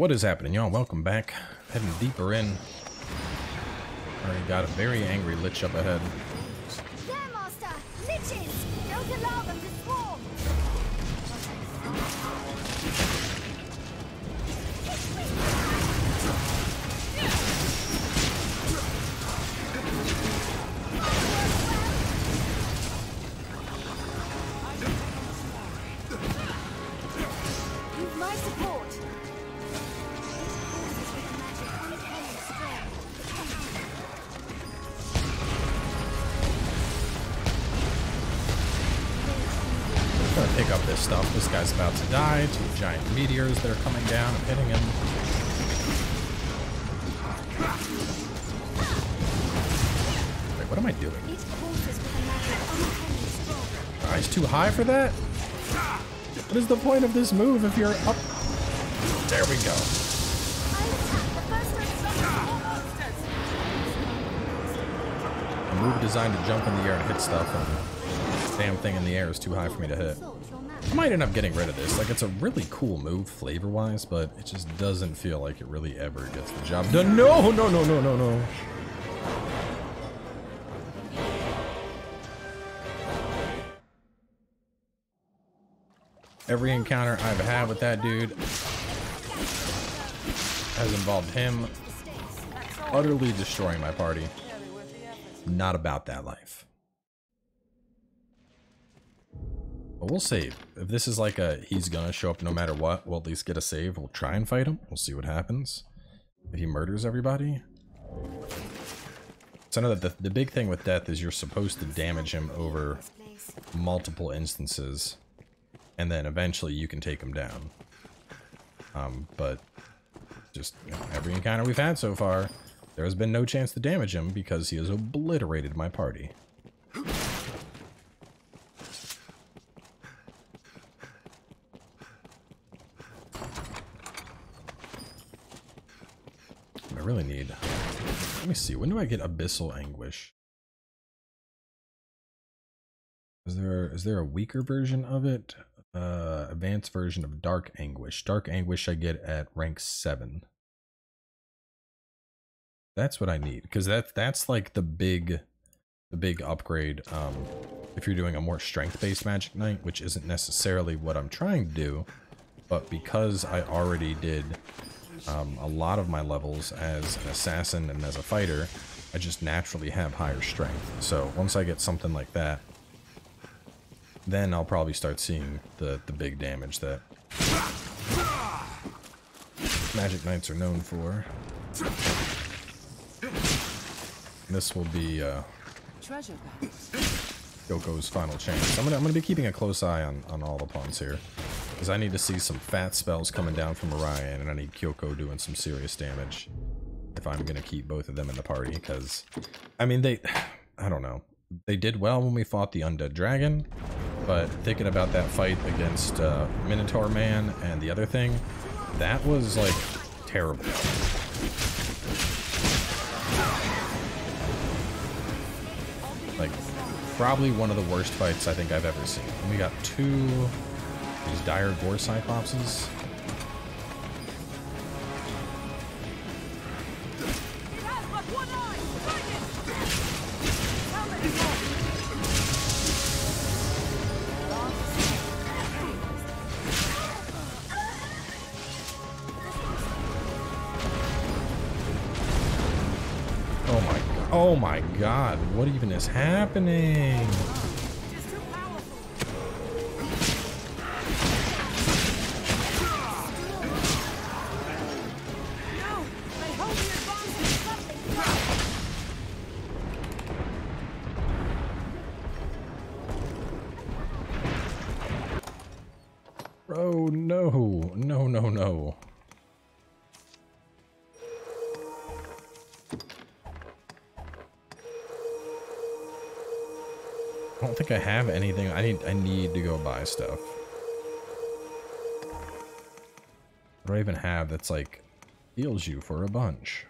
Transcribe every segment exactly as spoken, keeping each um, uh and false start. What is happening, y'all? Welcome back. Heading deeper in. Already got a very angry lich up ahead. Pick up this stuff. This guy's about to die. Two giant meteors that are coming down and hitting him. Wait, what am I doing? Oh, he's too high for that? What is the point of this move if you're up? There we go. A move designed to jump in the air and hit stuff. And damn thing in the air is too high for me to hit. I might end up getting rid of this. Like, it's a really cool move flavor-wise, but it just doesn't feel like it really ever gets the job done. No, no, no, no, no, no. Every encounter I've had with that dude has involved him utterly destroying my party. Not about that life. But we'll save. If this is like a he's gonna show up no matter what, we'll at least get a save. We'll try and fight him. We'll see what happens. If he murders everybody. So I know that the, the big thing with death is you're supposed to damage him over multiple instances. And then eventually you can take him down. Um, but just you know, every encounter we've had so far, there has been no chance to damage him because he has obliterated my party. I really need... Let me see, when do I get Abyssal Anguish? Is there, is there a weaker version of it? Uh, advanced version of Dark Anguish. Dark Anguish I get at rank seven. That's what I need, because that, that's like the big, the big upgrade um, if you're doing a more strength-based Magic Knight, which isn't necessarily what I'm trying to do, but because I already did... Um, a lot of my levels as an assassin and as a fighter, I just naturally have higher strength. So once I get something like that, then I'll probably start seeing the, the big damage that Magic Knights are known for. This will be uh, Kyoko's final chance. I'm gonna, I'm gonna be keeping a close eye on, on all the pawns here. Because I need to see some fat spells coming down from Orion, and I need Kyoko doing some serious damage if I'm going to keep both of them in the party, because, I mean, they, I don't know. They did well when we fought the Undead Dragon, but thinking about that fight against uh, Minotaur Man and the other thing, that was, like, terrible. Like, probably one of the worst fights I think I've ever seen. And we got two... These dire Gore Cyclopses. Oh my, oh my God, what even is happening? I have anything I need I need to go buy stuff. What do I even have that's like heals you for a bunch?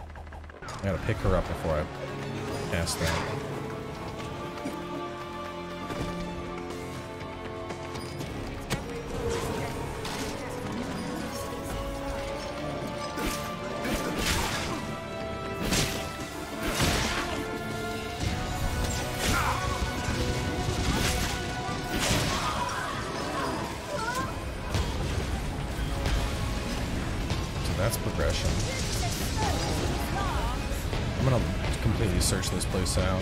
I gotta pick her up before I pass that. That's progression. I'm gonna completely search this place out.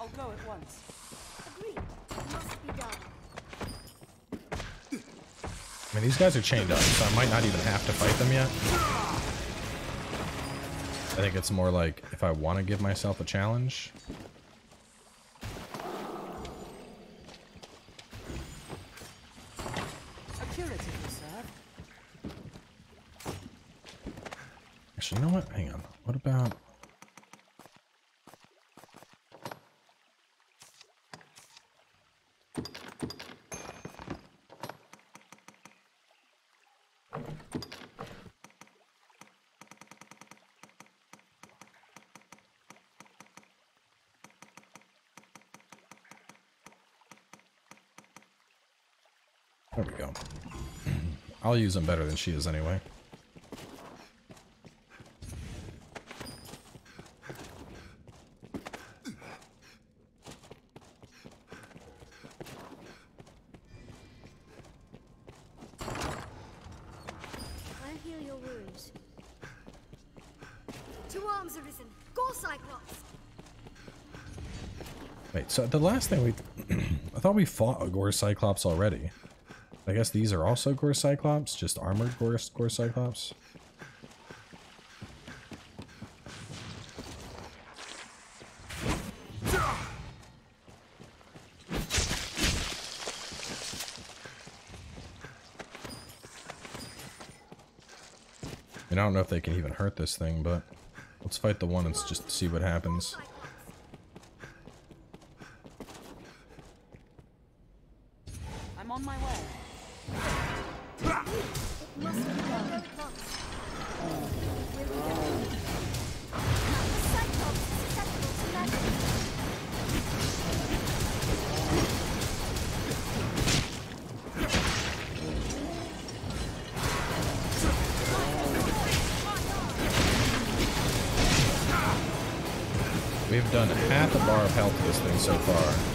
I'll go at once. Agreed. It must be done. I mean, these guys are chained up, so I might not even have to fight them yet. I think it's more like if I want to give myself a challenge. Actually, you know what? Hang on. What about... There we go. I'll use them better than she is anyway. So the last thing we... I thought we fought a Gore Cyclops already. I guess these are also Gore Cyclops, just armored Gore, Gore Cyclops. And I don't know if they can even hurt this thing, but let's fight the one and just see what happens. We've done half a bar of health to this thing so far.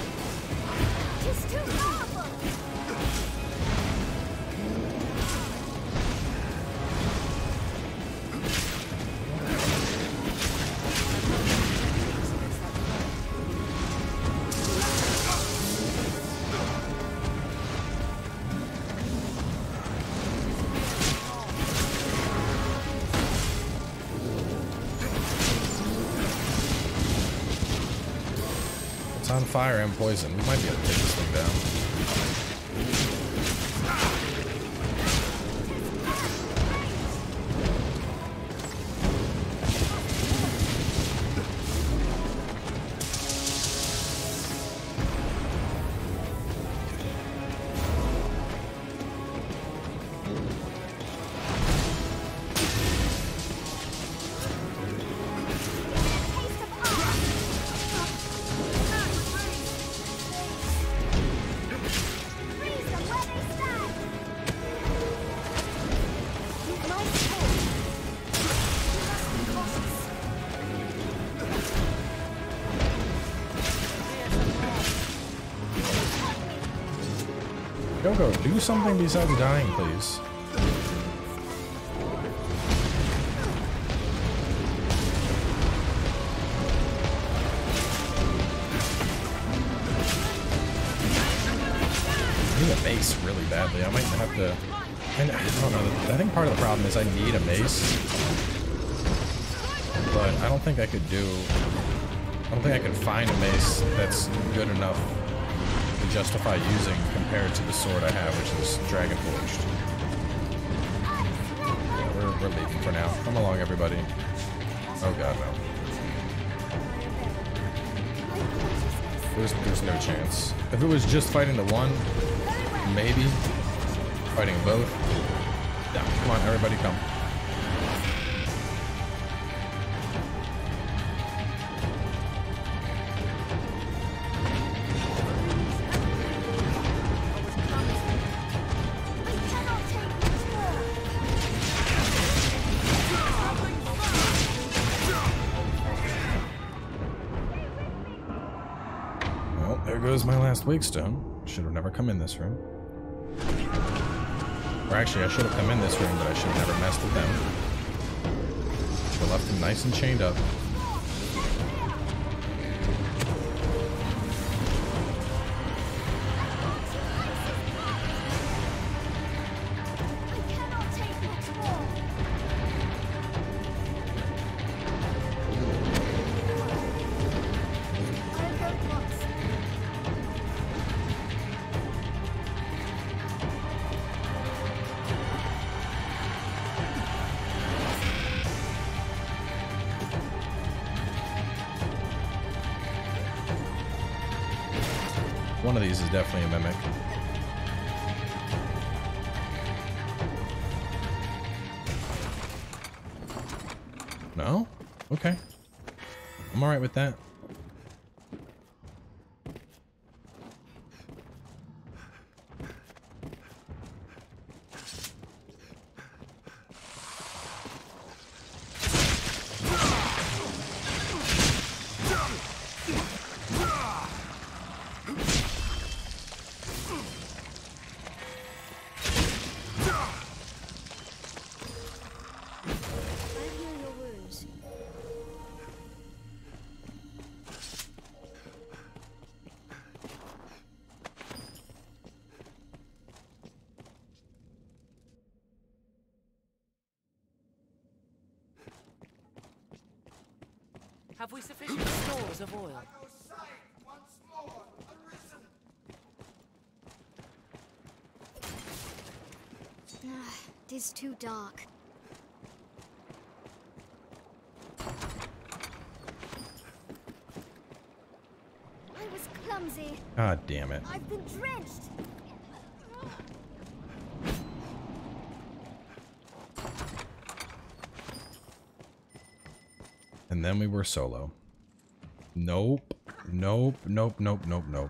On fire and poison. We might be able to take this thing down. Go, do something besides dying, please. I need a mace really badly. I might have to... And I don't know. I think part of the problem is I need a mace. But I don't think I could do... I don't think I could find a mace that's good enough to justify using compared to the sword I have, which is Dragonforged. Yeah, we're, we're leaving for now. Come along, everybody. Oh god, no. There's, there's no chance. If it was just fighting the one, maybe. Fighting both. No, come on, everybody, come. Wakestone. should have never come in this room. Or actually, I should have come in this room, but I should have never messed with him. Should have left him nice and chained up. One of these is definitely a mimic. No? Okay. I'm alright with that. Have we sufficient stores of oil? Uh, it is too dark. I was clumsy. God damn it. I've been drenched. And then we were solo. Nope. Nope. Nope. Nope. Nope. Nope.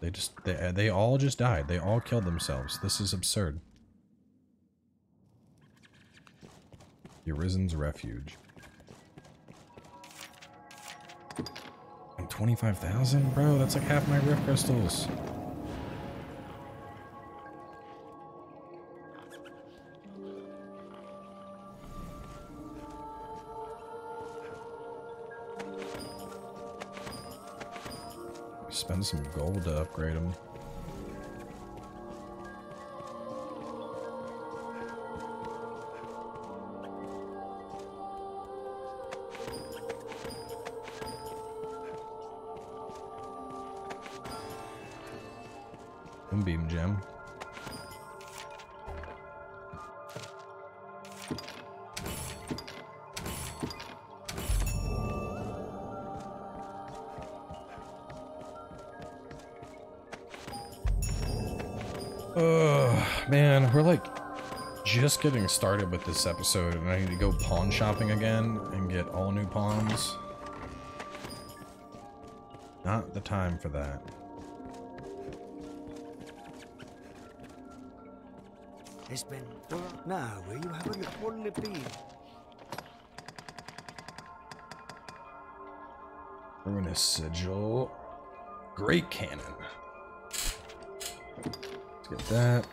They just, they, they all just died. They all killed themselves. This is absurd. Arisen's Refuge. And twenty-five thousand? Bro, that's like half my Rift Crystals. Spend some gold to upgrade them. Moonbeam gem. Man, we're like just getting started with this episode and I need to go pawn shopping again and get all new pawns. Not the time for that. It's been now where you haven't wanted to be. Ruinous Sigil. Great Cannon. Let's get that.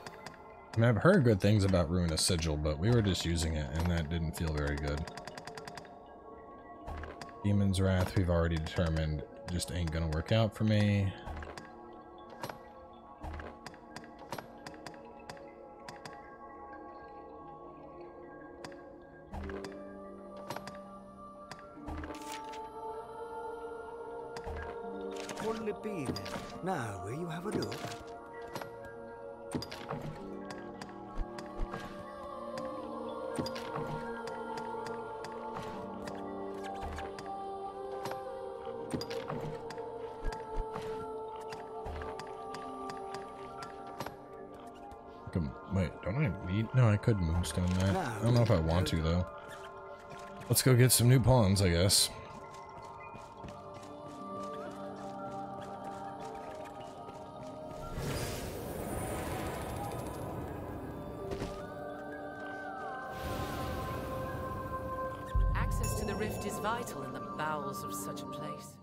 I mean, I've heard good things about Ruinous Sigil, but we were just using it, and that didn't feel very good. Demon's Wrath, we've already determined, just ain't gonna work out for me. Wouldn't it be there? Now, will you have a look? Wait, don't I need? No, I could moonstone that. I don't know if I want to though. Let's go get some new pawns, I guess. Access to the rift is vital in the bowels of such a place.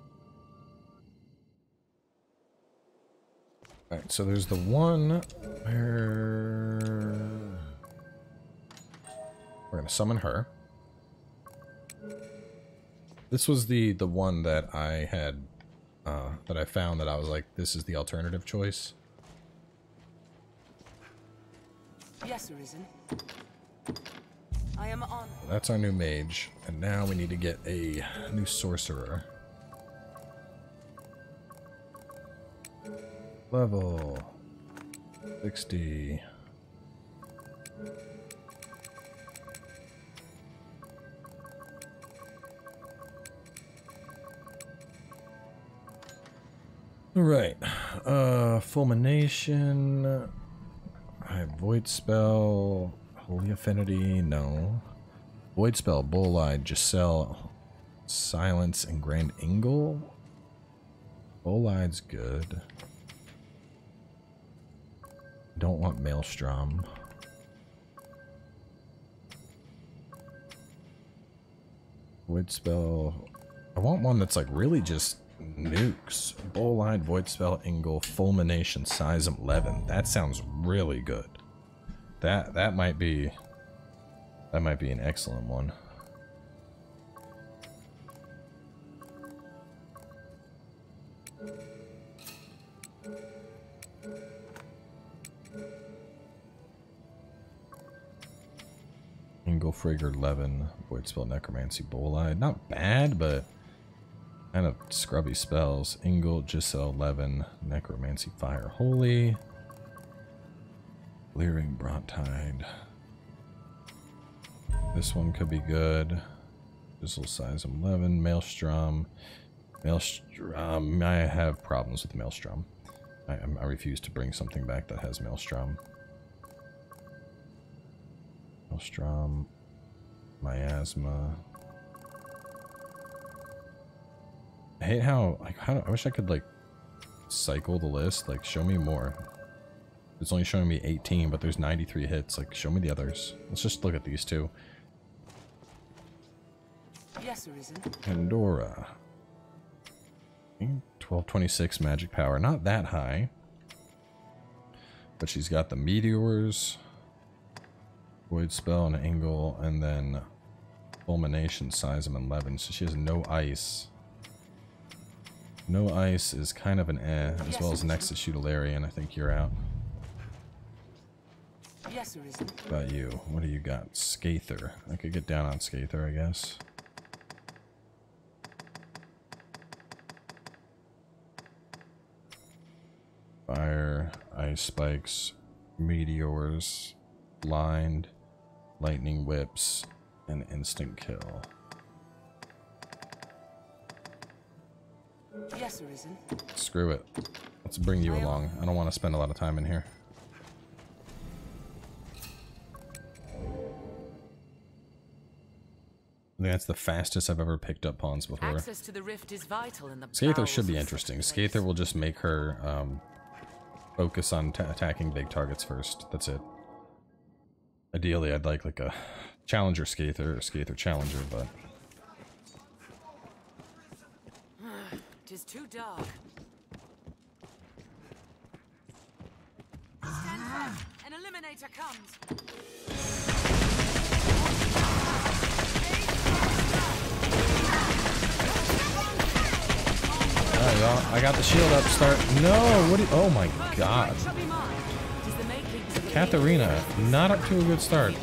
Alright, so there's the one where... We're going to summon her. This was the, the one that I had... Uh, that I found that I was like, this is the alternative choice. Yes, Arisen. I am on. That's our new mage, and now we need to get a new sorcerer. Level sixty. All right, uh, Fulmination, I have Void Spell, Holy Affinity, no. Void Spell, Bolide, Gicel, Silence, and Grand Ingle. Bolide's good. Don't want Maelstrom. Void Spell, I want one that's like really just nukes. Bolide, Void Spell, Ingle, Fulmination, Seism, Levin. That sounds really good. That that might be that might be an excellent one. Ingle, Frigger, Levin, Void Spell, Necromancy, Bolide. Not bad, but kind of scrubby spells. Ingle, Gicel, Levin, Necromancy, Fire, Holy, Blearing, Brontide. This one could be good. Gicel, Seism, Levin, Maelstrom. Maelstrom. I have problems with Maelstrom. I, I refuse to bring something back that has Maelstrom. Maelstrom, Miasma. I hate how, like, how do, I wish I could, like, cycle the list. Like, show me more. It's only showing me eighteen, but there's ninety-three hits. Like, show me the others. Let's just look at these two. Yes, Arisen. Pandora. twelve twenty-six magic power. Not that high. But she's got the meteors, Void Spell, and Angle, and then Fulmination, Seism, and Levin. So she has no ice. No ice is kind of an eh, as yes, well as next to Shootalarian. I think you're out. Yes, Arisen. About you. What do you got? Scather. I could get down on Scather, I guess. Fire, ice spikes, meteors, blind, lightning whips, and instant kill. Yes, Arisen. Screw it. Let's bring you along. I don't want to spend a lot of time in here. I think that's the fastest I've ever picked up pawns before. Scather should be interesting. Scather will just make her um, focus on t attacking big targets first. That's it. Ideally, I'd like like a Challenger Scather or Scather Challenger, but... It's too dark. Stand back. An eliminator comes. Alright, y'all. I got the shield up. Start. No. What? Do you, oh my God. Katharina, not up to a good start.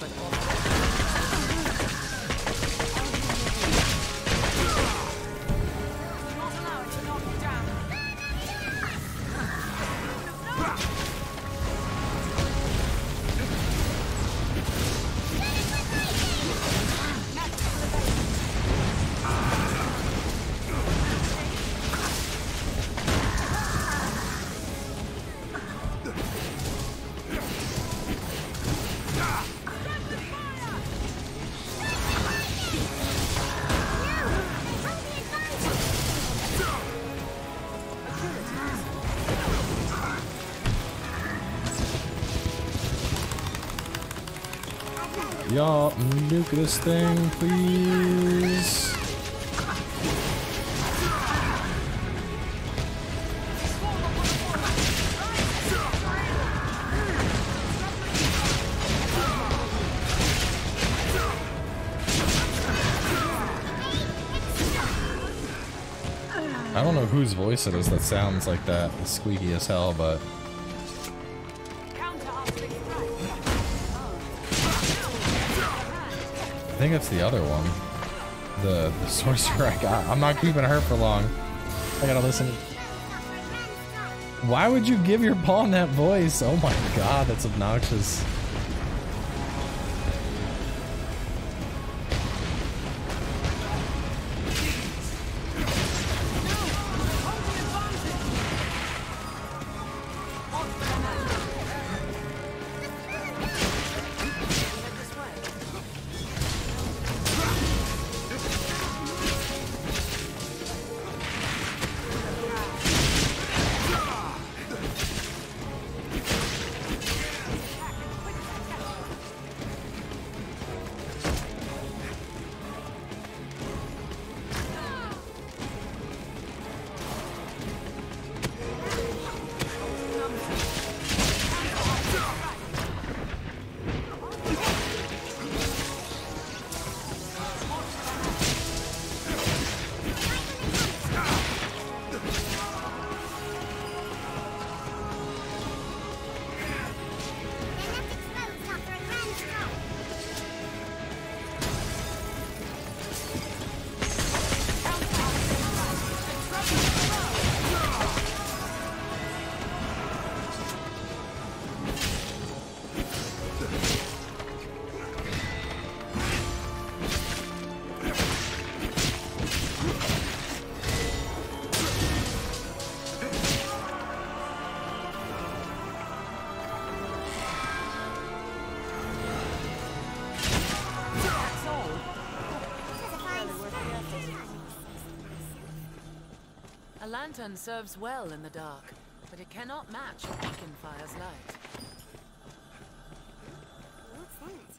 Y'all, nuke this thing, please. I don't know whose voice it is that sounds like that. It's squeaky as hell, but... I think it's the other one. The, the sorcerer I got. I'm not keeping her for long. I gotta listen. Why would you give your pawn that voice? Oh my god, that's obnoxious. A lantern serves well in the dark, but it cannot match a beacon fire's light. What's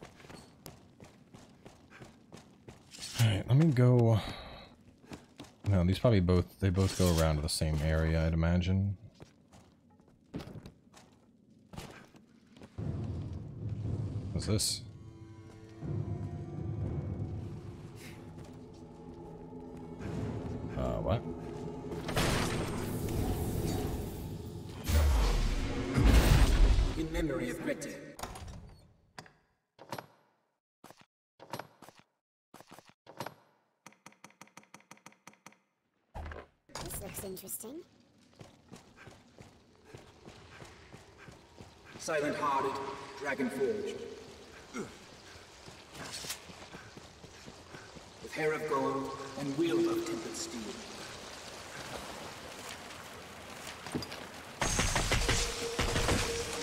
that? Alright, let me go... No, these probably both, they both go around to the same area, I'd imagine. What's this? Uh, what? Memory of Britain. This looks interesting. Silent-hearted, Dragonforged. With hair of gold and wheel of tempered steel.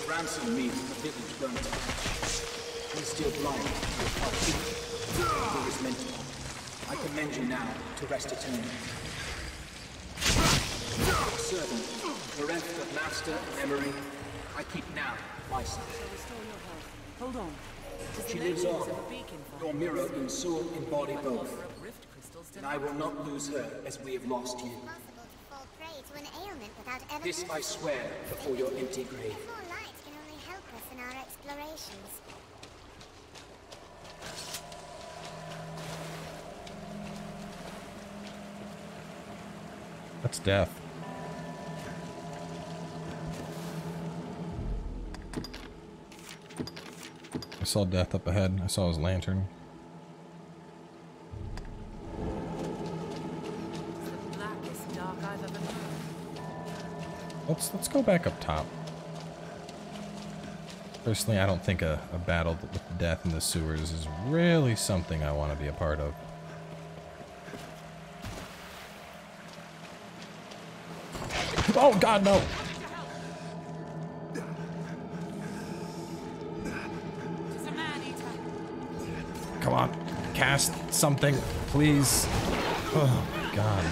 Ransom me from the village Brontide. He's still blind to his heart. He was meant to. I commend you now to rest eternally. Servant, bereft of master and memory, I keep now my side. Hold on. She lives on, your mirror in soul and body both. And I will not lose her as we have lost you. This I swear before your empty grave. That's death. I saw death up ahead. I saw his lantern. The blackest dark I've ever known. Let's let's go back up top. Personally, I don't think a, a battle with death in the sewers is really something I want to be a part of. Oh god, no! Come on, cast something, please. Oh my god.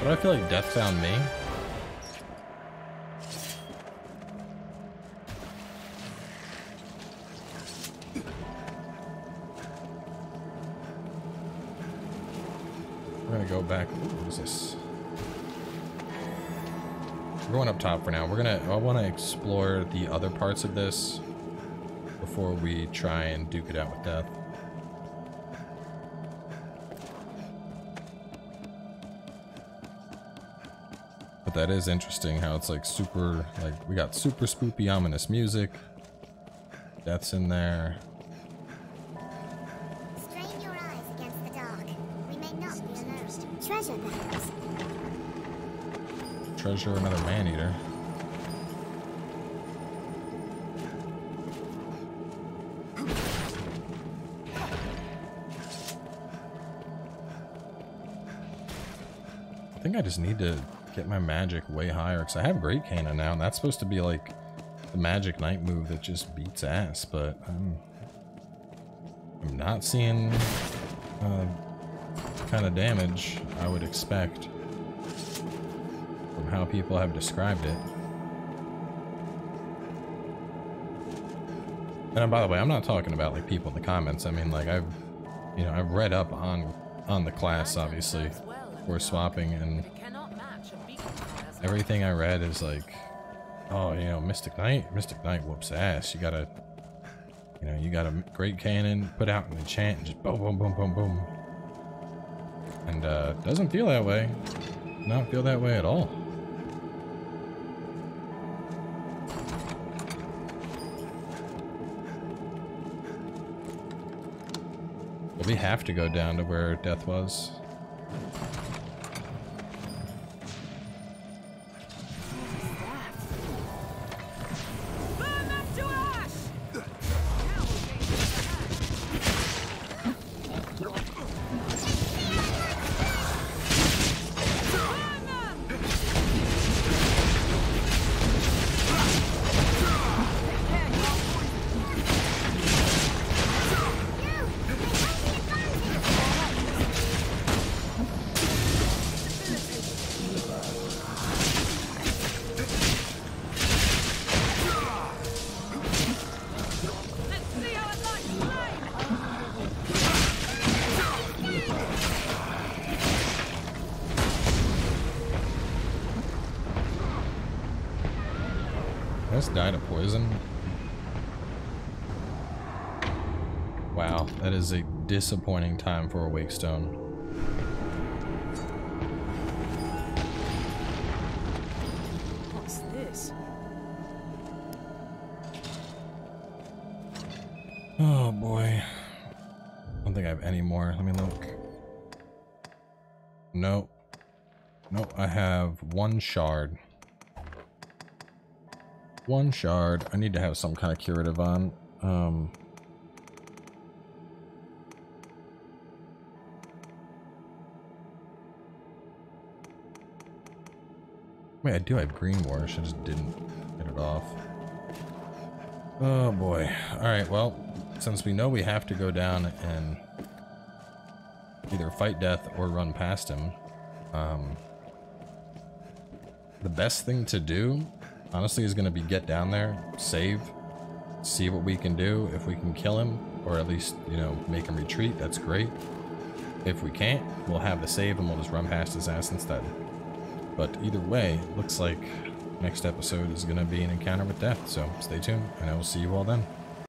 What do I feel like death found me? We're gonna go back. What is this? We're going up top for now. We're gonna. I want to explore the other parts of this before we try and duke it out with death. But that is interesting how it's like super, like we got super spoopy, ominous music. Death's in there. Treasure another man-eater. I think I just need to get my magic way higher because I have Great Cannon now, and that's supposed to be like the Magic Knight move that just beats ass, but I'm, I'm not seeing uh, the kind of damage I would expect from how people have described it. And by the way, I'm not talking about like people in the comments. I mean, like I've, you know, I've read up on on the class. Obviously, we're swapping, and everything I read is like, oh, you know, Mystic Knight, Mystic Knight whoops ass. You gotta, you know, you got a Great Cannon, put out an enchant, and just boom, boom, boom, boom, boom. And uh, doesn't feel that way. Not feel that way at all. We have to go down to where death was. Burn them to ash! Died of poison. Wow, that is a disappointing time for a Wakestone. What's this? Oh boy. I don't think I have any more. Let me look. Nope. Nope, I have one shard. One shard. I need to have some kind of curative on. Um, wait, I do have green warish. I just didn't get it off. Oh boy. Alright, well, since we know we have to go down and either fight death or run past him, um, the best thing to do honestly is going to be get down there, save, see what we can do. If we can kill him, or at least, you know, make him retreat, that's great. If we can't, we'll have the save and we'll just run past his ass instead. But either way, looks like next episode is going to be an encounter with death, so stay tuned and I will see you all then.